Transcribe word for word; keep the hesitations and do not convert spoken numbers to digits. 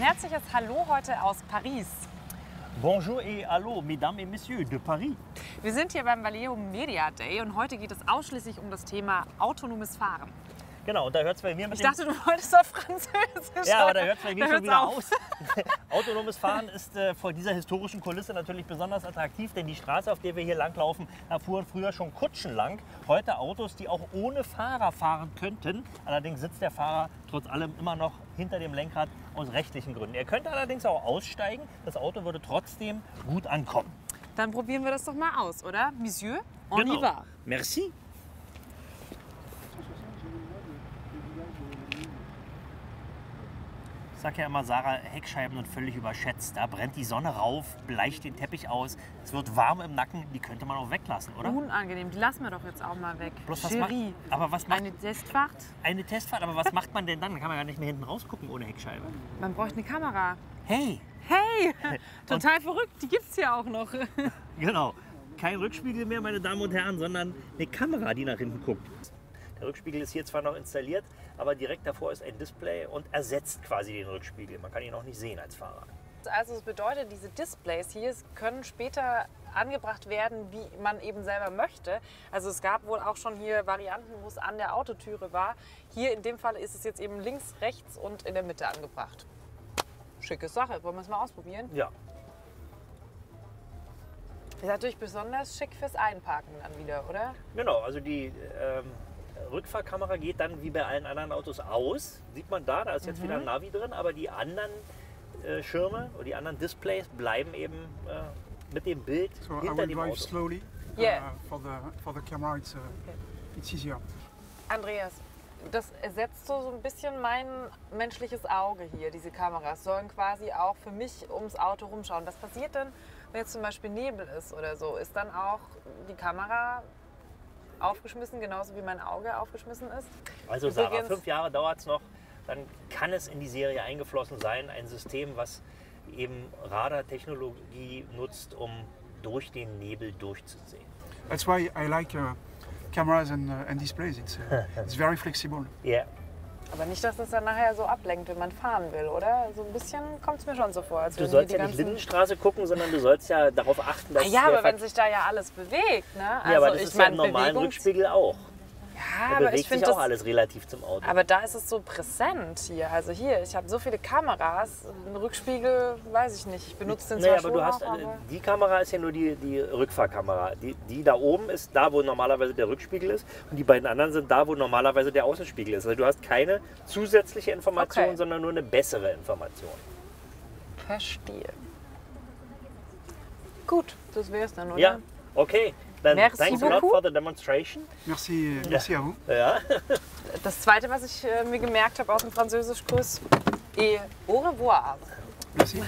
Ein herzliches Hallo heute aus Paris. Bonjour et hallo, mesdames et messieurs de Paris. Wir sind hier beim Valeo Media Day und heute geht es ausschließlich um das Thema autonomes Fahren. Genau, und da hört es bei mir mit Ich dachte, du wolltest auf Französisch. Ja, aber da hört es bei mir schon wieder auf. aus. Autonomes Fahren ist äh, vor dieser historischen Kulisse natürlich besonders attraktiv, denn die Straße, auf der wir hier langlaufen, da fuhren früher schon Kutschen lang. Heute Autos, die auch ohne Fahrer fahren könnten. Allerdings sitzt der Fahrer trotz allem immer noch hinter dem Lenkrad aus rechtlichen Gründen. Er könnte allerdings auch aussteigen. Das Auto würde trotzdem gut ankommen. Dann probieren wir das doch mal aus, oder? Monsieur, on y va. Merci. Ich sage ja immer, Sarah, Heckscheiben sind völlig überschätzt. Da brennt die Sonne rauf, bleicht den Teppich aus, es wird warm im Nacken, die könnte man auch weglassen, oder? Unangenehm, die lassen wir doch jetzt auch mal weg. Bloß was macht, aber was macht, eine Testfahrt? Eine Testfahrt, aber was macht man denn dann? Dann kann man ja nicht mehr hinten rausgucken ohne Heckscheibe. Man bräucht eine Kamera. Hey! Hey! Total und verrückt, die gibt's ja auch noch. Genau. Kein Rückspiegel mehr, meine Damen und Herren, sondern eine Kamera, die nach hinten guckt. Der Rückspiegel ist hier zwar noch installiert, aber direkt davor ist ein Display und ersetzt quasi den Rückspiegel. Man kann ihn auch nicht sehen als Fahrer. Also es bedeutet, diese Displays hier können später angebracht werden, wie man eben selber möchte. Also es gab wohl auch schon hier Varianten, wo es an der Autotüre war. Hier in dem Fall ist es jetzt eben links, rechts und in der Mitte angebracht. Schicke Sache. Wollen wir es mal ausprobieren? Ja. Ist natürlich besonders schick fürs Einparken dann wieder, oder? Genau, also die... Ähm Rückfahrkamera geht dann wie bei allen anderen Autos aus. Sieht man da, da ist jetzt mhm. wieder ein Navi drin, aber die anderen äh, Schirme oder die anderen Displays bleiben eben äh, mit dem Bild so hinter dem Auto. Slowly, yeah. uh, for the, for the camera it's, uh, it's easier. Andreas, das ersetzt so, so ein bisschen mein menschliches Auge hier, diese Kameras sollen quasi auch für mich ums Auto rumschauen. Was passiert denn, wenn jetzt zum Beispiel Nebel ist oder so? Ist dann auch die Kamera aufgeschmissen, genauso wie mein Auge aufgeschmissen ist? Also Übrigens, Sarah, fünf Jahre dauert es noch, dann kann es in die Serie eingeflossen sein, ein System, was eben Radartechnologie nutzt, um durch den Nebel durchzusehen. That's why I like uh, cameras and, uh, and displays. It's, uh, it's very flexible. Yeah. Aber nicht, dass es dann nachher so ablenkt, wenn man fahren will, oder? So ein bisschen kommt es mir schon so vor. Als du sollst ja nicht Lindenstraße gucken, sondern du sollst ja darauf achten, dass... Ja, aber wenn sich da ja alles bewegt, ne? Ja, also aber das ist ja im normalen Rückspiegel auch. Ja, da aber bewegt ich sich auch das, alles relativ zum Auto. Aber da ist es so präsent hier. Also hier, ich habe so viele Kameras, einen Rückspiegel, weiß ich nicht. Ich benutze den nee, zwar aber schon du hast, auch, aber die Kamera ist ja nur die, die Rückfahrkamera. Die, die da oben ist da, wo normalerweise der Rückspiegel ist. Und die beiden anderen sind da, wo normalerweise der Außenspiegel ist. Also du hast keine zusätzliche Information, okay, sondern nur eine bessere Information. Verstehe. Gut, das wäre es dann, oder? Ja, okay. Dann thanks a lot for the demonstration. Merci, merci à vous. Ja. Das zweite, was ich äh, mir gemerkt habe aus dem Französischkurs, et au revoir. Merci.